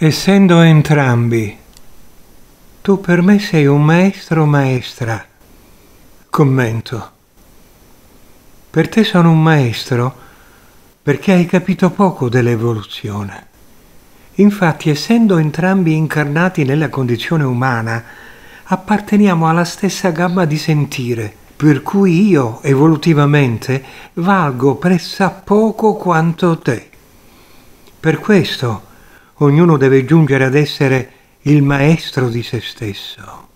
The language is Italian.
essendo entrambi. Tu per me sei un maestro o maestra. Commento. Per te sono un maestro perché hai capito poco dell'evoluzione. Infatti, essendo entrambi incarnati nella condizione umana, apparteniamo alla stessa gamma di sentire, per cui io, evolutivamente, valgo pressappoco quanto te. Per questo, ognuno deve giungere ad essere il maestro di se stesso.